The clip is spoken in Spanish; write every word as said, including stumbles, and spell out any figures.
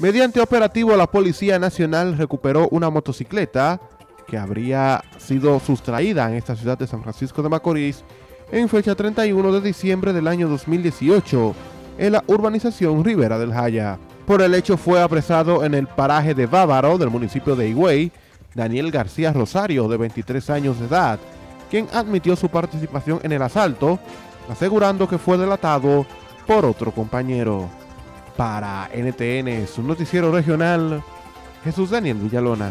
Mediante operativo, la Policía Nacional recuperó una motocicleta que habría sido sustraída en esta ciudad de San Francisco de Macorís en fecha treinta y uno de diciembre del año dos mil dieciocho en la urbanización Rivera del Jaya. Por el hecho fue apresado en el paraje de Bávaro del municipio de Higüey Daniel García Rosario, de veintitrés años de edad, quien admitió su participación en el asalto, asegurando que fue delatado por otro compañero. Para N T N, su noticiero regional, Jesús Daniel Villalona.